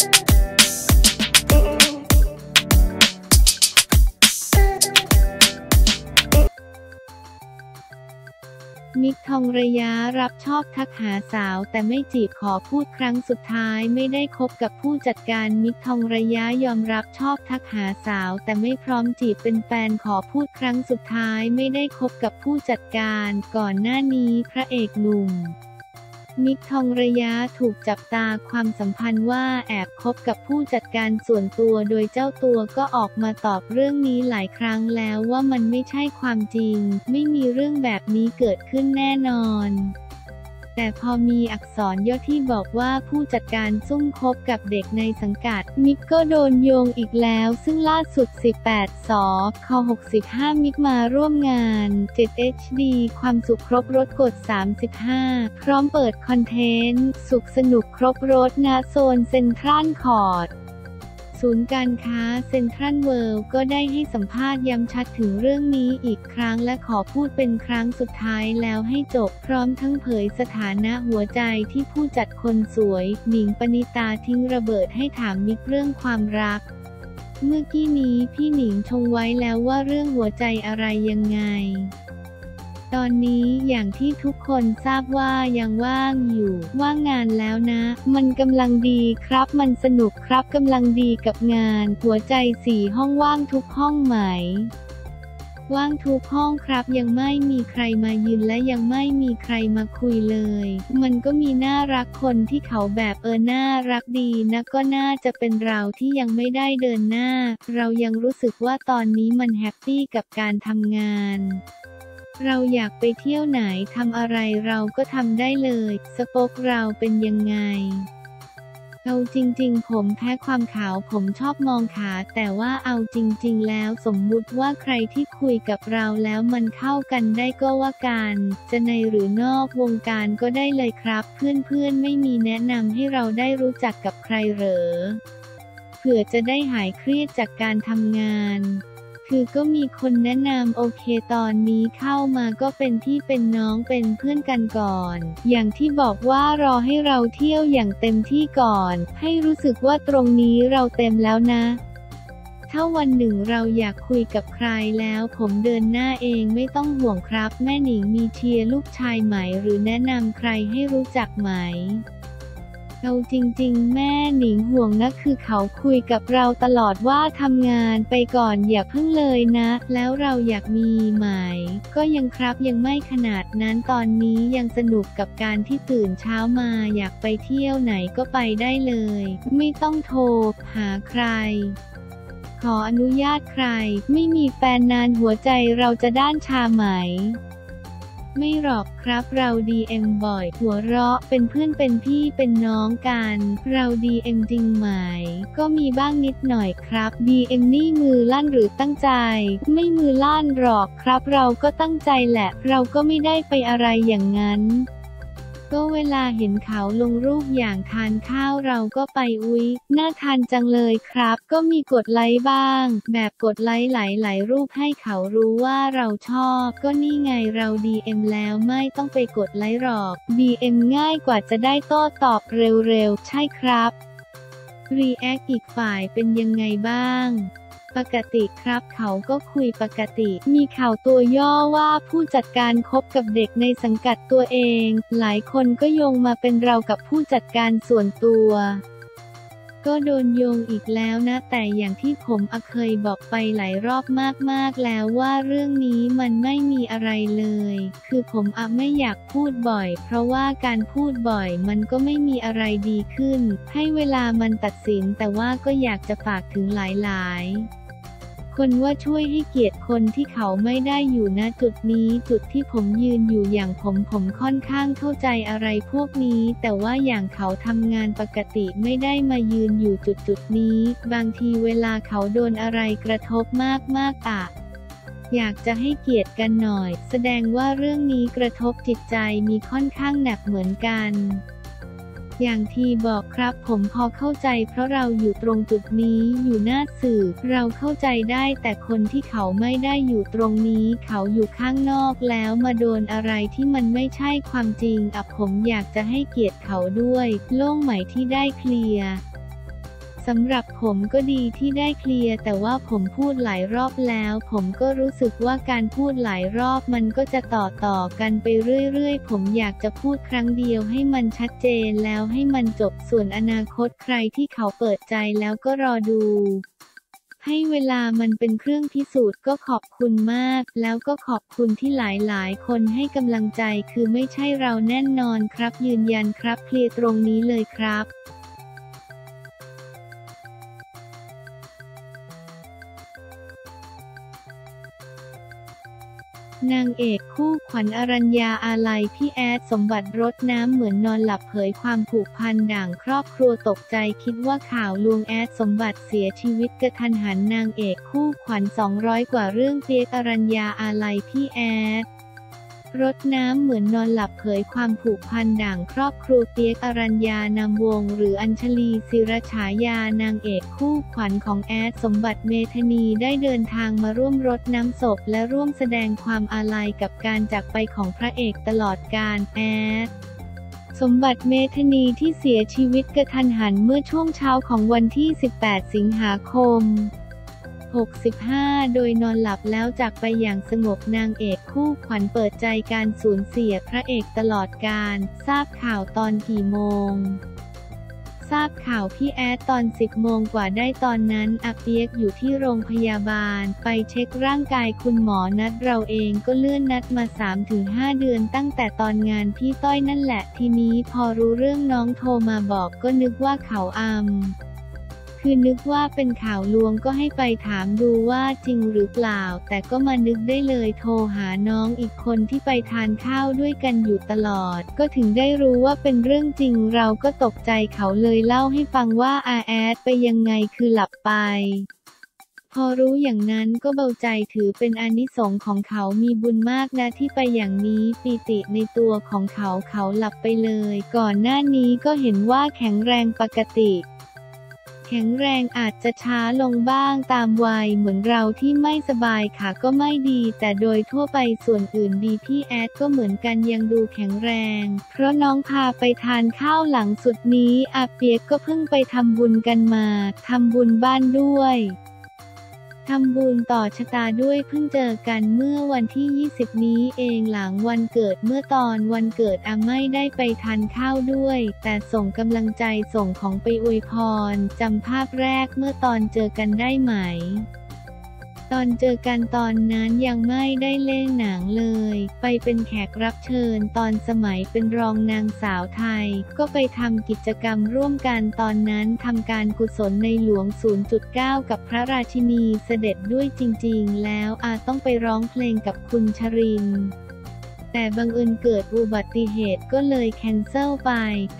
นิก ทองระยะรับชอบทักหาสาวแต่ไม่จีบขอพูดครั้งสุดท้ายไม่ได้คบกับผู้จัดการนิก ทองระยะยอมรับชอบทักหาสาวแต่ไม่พร้อมจีบเป็นแฟนขอพูดครั้งสุดท้ายไม่ได้คบกับผู้จัดการก่อนหน้านี้พระเอกหนุ่มนิก ทองระยะถูกจับตาความสัมพันธ์ว่าแอบคบกับผู้จัดการส่วนตัวโดยเจ้าตัวก็ออกมาตอบเรื่องนี้หลายครั้งแล้วว่ามันไม่ใช่ความจริงไม่มีเรื่องแบบนี้เกิดขึ้นแน่นอนแต่พอมีอักษรย่อที่บอกว่าผู้จัดการซุ่มคบกับเด็กในสังกัดมิกก็โดนโยงอีกแล้วซึ่งล่าสุด 18 ศ. ค. 65 มิกมาร่วมงาน 7HD ความสุขครบรสกด 35 พร้อมเปิดคอนเทนต์สุขสนุกครบรสณโซนเซ็นทรัลคอร์ทศูนย์การค้าเซ็นทรัลเวิลด์ก็ได้ให้สัมภาษณ์ย้ำชัดถึงเรื่องนี้อีกครั้งและขอพูดเป็นครั้งสุดท้ายแล้วให้จบพร้อมทั้งเผยสถานะหัวใจที่ผู้จัดคนสวยหนิงปณิตาทิ้งระเบิดให้ถามมิกเรื่องความรักเมื่อกี้นี้พี่หนิงชงไว้แล้วว่าเรื่องหัวใจอะไรยังไงตอนนี้อย่างที่ทุกคนทราบว่ายังว่างอยู่ว่างงานแล้วนะมันกำลังดีครับมันสนุกครับกำลังดีกับงานหัวใจ4ห้องว่างทุกห้องไหมว่างทุกห้องครับยังไม่มีใครมายืนและยังไม่มีใครมาคุยเลยมันก็มีน่ารักคนที่เขาแบบน่ารักดีนะก็น่าจะเป็นเราที่ยังไม่ได้เดินหน้าเรายังรู้สึกว่าตอนนี้มันแฮปปี้กับการทำงานเราอยากไปเที่ยวไหนทำอะไรเราก็ทำได้เลยสปอคเราเป็นยังไงเอาจริงๆผมแพ้ความขาวผมชอบมองขาแต่ว่าเอาจริงๆแล้วสมมุติว่าใครที่คุยกับเราแล้วมันเข้ากันได้ก็ว่ากันจะในหรือนอกวงการก็ได้เลยครับเพื่อนๆไม่มีแนะนำให้เราได้รู้จักกับใครเหรอเผื่อจะได้หายเครียดจากการทำงานคือก็มีคนแนะนำโอเคตอนนี้เข้ามาก็เป็นพี่เป็นน้องเป็นเพื่อนกันก่อนอย่างที่บอกว่ารอให้เราเที่ยวอย่างเต็มที่ก่อนให้รู้สึกว่าตรงนี้เราเต็มแล้วนะถ้าวันหนึ่งเราอยากคุยกับใครแล้วผมเดินหน้าเองไม่ต้องห่วงครับแม่หนิงมีเชียร์ลูกชายไหมหรือแนะนำใครให้รู้จักไหมเอาจริงๆแม่หนิงห่วงนะคือเขาคุยกับเราตลอดว่าทำงานไปก่อนอย่าเพิ่งเลยนะแล้วเราอยากมีไหมก็ยังครับยังไม่ขนาดนั้นตอนนี้ยังสนุกกับการที่ตื่นเช้ามาอยากไปเที่ยวไหนก็ไปได้เลยไม่ต้องโทรหาใครขออนุญาตใครไม่มีแฟนนานหัวใจเราจะด้านชาไหมไม่หรอกครับเราDMบ่อยหัวเราะเป็นเพื่อนเป็นพี่เป็นน้องกันเราDMจริงไหมก็มีบ้างนิดหน่อยครับDMนี่มือลั่นหรือตั้งใจไม่มือลั่นหรอกครับเราก็ตั้งใจแหละเราก็ไม่ได้ไปอะไรอย่างนั้นก็เวลาเห็นเขาลงรูปอย่างทานข้าวเราก็ไปอุ๊ยน่าทานจังเลยครับก็มีกดไลค์บ้างแบบกดไลค์หลายรูปให้เขารู้ว่าเราชอบก็นี่ไงเรา DM แล้วไม่ต้องไปกดไลค์หรอก DM ง่ายกว่าจะได้โต้ตอบเร็วๆใช่ครับรีแอคอีกฝ่ายเป็นยังไงบ้างปกติครับเขาก็คุยปกติมีข่าวตัวย่อว่าผู้จัดการคบกับเด็กในสังกัดตัวเองหลายคนก็โยงมาเป็นเรากับผู้จัดการส่วนตัวก็โดนโยงอีกแล้วนะแต่อย่างที่ผมเคยบอกไปหลายรอบมากๆแล้วว่าเรื่องนี้มันไม่มีอะไรเลยคือผมไม่อยากพูดบ่อยเพราะว่าการพูดบ่อยมันก็ไม่มีอะไรดีขึ้นให้เวลามันตัดสินแต่ว่าก็อยากจะฝากถึงหลายๆคนว่าช่วยให้เกียรติคนที่เขาไม่ได้อยู่ณจุดนี้จุดที่ผมยืนอยู่อย่างผมค่อนข้างเข้าใจอะไรพวกนี้แต่ว่าอย่างเขาทำงานปกติไม่ได้มายืนอยู่จุดนี้บางทีเวลาเขาโดนอะไรกระทบมากอยากจะให้เกียรติกันหน่อยแสดงว่าเรื่องนี้กระทบจิตใจมีค่อนข้างหนักเหมือนกันอย่างที่บอกครับผมพอเข้าใจเพราะเราอยู่ตรงจุดนี้อยู่หน้าสื่อเราเข้าใจได้แต่คนที่เขาไม่ได้อยู่ตรงนี้เขาอยู่ข้างนอกแล้วมาโดนอะไรที่มันไม่ใช่ความจริงผมอยากจะให้เกียรติเขาด้วยโล่งไหมที่ได้เคลียร์ สำหรับผมก็ดีที่ได้เคลียร์แต่ว่าผมพูดหลายรอบแล้วผมก็รู้สึกว่าการพูดหลายรอบมันก็จะต่อกันไปเรื่อยๆผมอยากจะพูดครั้งเดียวให้มันชัดเจนแล้วให้มันจบส่วนอนาคตใครที่เขาเปิดใจแล้วก็รอดูให้เวลามันเป็นเครื่องพิสูจน์ก็ขอบคุณมากแล้วก็ขอบคุณที่หลายคนให้กำลังใจคือไม่ใช่เราแน่นอนครับยืนยันครับเคลียร์ตรงนี้เลยครับนางเอกคู่ขวัญอรัญญาอาลัยพี่แอดสมบัติรดน้ำเหมือนนอนหลับเผยความผูกพันด่างครอบครัวตกใจคิดว่าข่าวลวงแอดสมบัติเสียชีวิตกระทันหันนางเอกคู่ขวัญ200กว่าเรื่องเจี๊ยบอรัญญาอาลัยพี่แอดรดน้ำเหมือนนอนหลับเผยความผูกพันด่างครอบครัวเปี๊ยกอรัญญานามวงหรืออัญชลีศิรฉายานางเอกคู่ขวัญของแอดสมบัติเมธนีได้เดินทางมาร่วมรดน้ำศพและร่วมแสดงความอาลัยกับการจากไปของพระเอกตลอดกาลแอดสมบัติเมธนีที่เสียชีวิตกระทันหันเมื่อช่วงเช้าของวันที่18สิงหาคม65โดยนอนหลับแล้วจากไปอย่างสงบนางเอกคู่ขวัญเปิดใจการสูญเสียพระเอกตลอดกาลทราบข่าวตอนกี่โมงทราบข่าวพี่แอดตอน 10 โมงกว่าได้ตอนนั้นอาเปียกอยู่ที่โรงพยาบาลไปเช็คร่างกายคุณหมอนัดเราเองก็เลื่อนนัดมา 3-5 เดือนตั้งแต่ตอนงานพี่ต้อยนั่นแหละทีนี้พอรู้เรื่องน้องโทรมาบอกก็นึกว่าเขาคือนึกว่าเป็นข่าวลวงก็ให้ไปถามดูว่าจริงหรือเปล่าแต่ก็มานึกได้เลยโทรหาน้องอีกคนที่ไปทานข้าวด้วยกันอยู่ตลอดก็ถึงได้รู้ว่าเป็นเรื่องจริงเราก็ตกใจเขาเลยเล่าให้ฟังว่าอาแอดไปยังไงคือหลับไปพอรู้อย่างนั้นก็เบาใจถือเป็นอานิสงส์ของเขามีบุญมากนะที่ไปอย่างนี้ปิติในตัวของเขาหลับไปเลยก่อนหน้านี้ก็เห็นว่าแข็งแรงปกติแข็งแรงอาจจะช้าลงบ้างตามวัยเหมือนเราที่ไม่สบายขาก็ไม่ดีแต่โดยทั่วไปส่วนอื่นดีพี่แอดก็เหมือนกันยังดูแข็งแรงเพราะน้องพาไปทานข้าวหลังสุดนี้อาเปียกก็เพิ่งไปทำบุญกันมาทำบุญบ้านด้วยทำบุญต่อชะตาด้วยเพิ่งเจอกันเมื่อวันที่20นี้เองหลังวันเกิดเมื่อตอนวันเกิดอาไม่ได้ไปทานข้าวด้วยแต่ส่งกำลังใจส่งของไปอวยพรจำภาพแรกเมื่อตอนเจอกันได้ไหมตอนเจอกันตอนนั้นยังไม่ได้เล่นหนังเลยไปเป็นแขกรับเชิญตอนสมัยเป็นรองนางสาวไทยก็ไปทำกิจกรรมร่วมกันตอนนั้นทำการกุศลในหลวง 0.9 กับพระราชินีเสด็จด้วยจริงๆแล้วอาต้องไปร้องเพลงกับคุณชรินทร์แต่บังเอิญเกิดอุบัติเหตุก็เลยแคนเซิลไป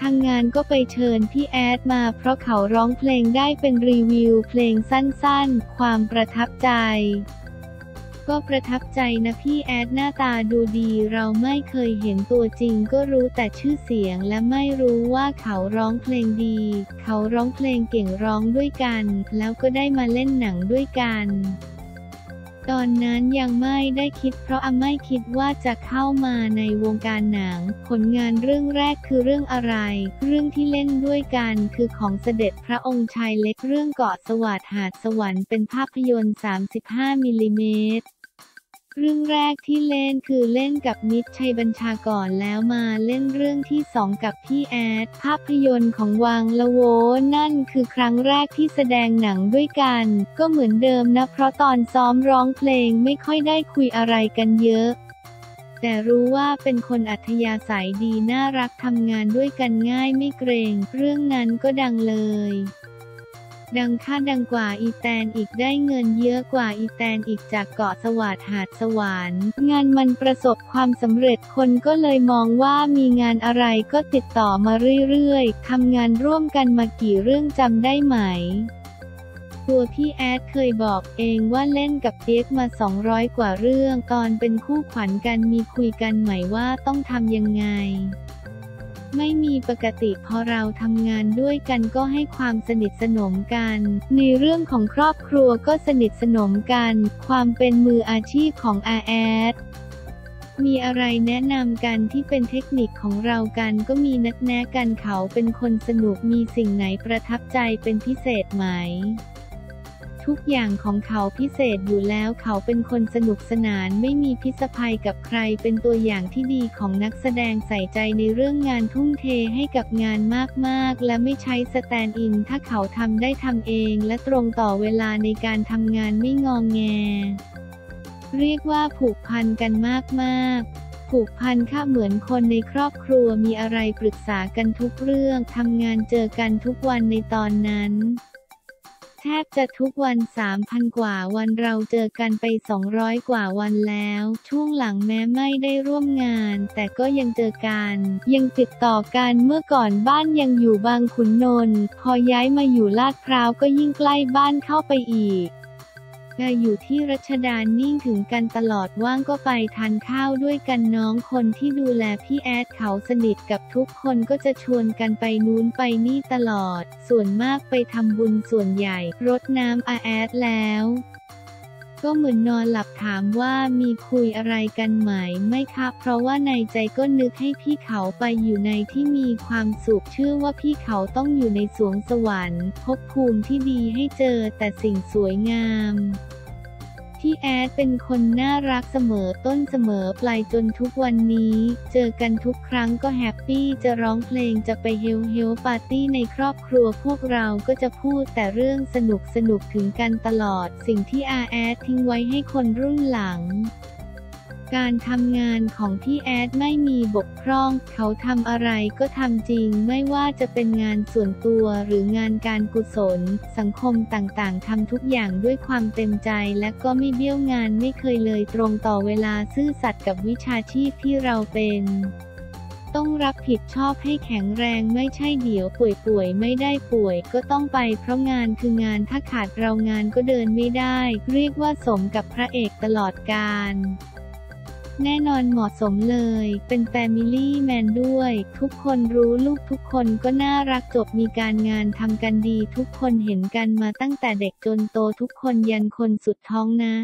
ทางงานก็ไปเชิญพี่แอดมาเพราะเขาร้องเพลงได้เป็นรีวิวเพลงสั้นๆความประทับใจก็ประทับใจนะพี่แอดหน้าตาดูดีเราไม่เคยเห็นตัวจริงก็รู้แต่ชื่อเสียงและไม่รู้ว่าเขาร้องเพลงดีเขาร้องเพลงเก่งร้องด้วยกันแล้วก็ได้มาเล่นหนังด้วยกันตอนนั้นยังไม่ได้คิดเพราะอาไม่คิดว่าจะเข้ามาในวงการหนังผลงานเรื่องแรกคือเรื่องอะไรเรื่องที่เล่นด้วยกันคือของเสด็จพระองค์ชายเล็กเรื่องเกาะสวัสดิ์หาดสวรรค์เป็นภาพยนตร์35 มิลลิเมตรเรื่องแรกที่เล่นคือเล่นกับมิตรชัยบัญชาก่อนแล้วมาเล่นเรื่องที่2กับพี่แอดภาพยนตร์ของวังละโวนั่นคือครั้งแรกที่แสดงหนังด้วยกันก็เหมือนเดิมนะเพราะตอนซ้อมร้องเพลงไม่ค่อยได้คุยอะไรกันเยอะแต่รู้ว่าเป็นคนอัธยาศัยดีน่ารักทำงานด้วยกันง่ายไม่เกรงเรื่องนั้นก็ดังเลยดังค่าดังกว่าอีแตนอีกได้เงินเยอะกว่าอีแตนอีกจากเกาะสวัสดิ์หาดสวรรค์งานมันประสบความสำเร็จคนก็เลยมองว่ามีงานอะไรก็ติดต่อมาเรื่อยๆทำงานร่วมกันมากี่เรื่องจำได้ไหมตัวพี่แอดเคยบอกเองว่าเล่นกับเปี๊ยกมา200กว่าเรื่องตอนเป็นคู่ขวัญกันมีคุยกันไหมว่าต้องทำยังไงไม่มีปกติพอเราทำงานด้วยกันก็ให้ความสนิทสนมกันในเรื่องของครอบครัวก็สนิทสนมกันความเป็นมืออาชีพของอาแอด มีอะไรแนะนำกันที่เป็นเทคนิคของเรากันก็มีนัดแนะกันเขาเป็นคนสนุกมีสิ่งไหนประทับใจเป็นพิเศษไหมทุกอย่างของเขาพิเศษอยู่แล้วเขาเป็นคนสนุกสนานไม่มีพิษภัยกับใครเป็นตัวอย่างที่ดีของนักแสดงใส่ใจในเรื่องงานทุ่มเทให้กับงานมากๆและไม่ใช้สแตนด์อินถ้าเขาทำได้ทำเองและตรงต่อเวลาในการทำงานไม่งอแงเรียกว่าผูกพันกันมากๆผูกพันค่ะเหมือนคนในครอบครัวมีอะไรปรึกษากันทุกเรื่องทำงานเจอกันทุกวันในตอนนั้นแทบจะทุกวัน 3,000 กว่าวันเราเจอกันไป200กว่าวันแล้วช่วงหลังแม้ไม่ได้ร่วมงานแต่ก็ยังเจอกันยังติดต่อกันเมื่อก่อนบ้านยังอยู่บางขุนนนท์พอย้ายมาอยู่ลาดพร้าวก็ยิ่งใกล้บ้านเข้าไปอีกอยู่ที่รัชดานิ่งถึงกันตลอดว่างก็ไปทานข้าวด้วยกันน้องคนที่ดูแลพี่แอดเขาสนิทกับทุกคนก็จะชวนกันไปนู้นไปนี่ตลอดส่วนมากไปทำบุญส่วนใหญ่รดน้ำอาแอดแล้วก็เหมือนนอนหลับถามว่ามีคุยอะไรกันไหมไม่ครับเพราะว่าในใจก็นึกให้พี่เขาไปอยู่ในที่มีความสุขเชื่อว่าพี่เขาต้องอยู่ในสวงสวรรค์ภพภูมิที่ดีให้เจอแต่สิ่งสวยงามพี่แอดเป็นคนน่ารักเสมอต้นเสมอปลายจนทุกวันนี้เจอกันทุกครั้งก็แฮปปี้จะร้องเพลงจะไปเฮลปาร์ตี้ในครอบครัวพวกเราก็จะพูดแต่เรื่องสนุกถึงกันตลอดสิ่งที่อาแอดทิ้งไว้ให้คนรุ่นหลังการทำงานของพี่แอดไม่มีบกพร่องเขาทำอะไรก็ทำจริงไม่ว่าจะเป็นงานส่วนตัวหรืองานการกุศลสังคมต่างๆทำทุกอย่างด้วยความเต็มใจและก็ไม่เบี้ยวงานไม่เคยเลยตรงต่อเวลาซื่อสัตย์กับวิชาชีพที่เราเป็นต้องรับผิดชอบให้แข็งแรงไม่ใช่เดี๋ยวป่วยไม่ได้ป่วยก็ต้องไปเพราะงานคืองานถ้าขาดเรางานก็เดินไม่ได้เรียกว่าสมกับพระเอกตลอดกาลแน่นอนเหมาะสมเลยเป็นแฟมิลี่แมนด้วยทุกคนรู้ลูกทุกคนก็น่ารักจบมีการงานทำกันดีทุกคนเห็นกันมาตั้งแต่เด็กจนโตทุกคนยันคนสุดท้องนะ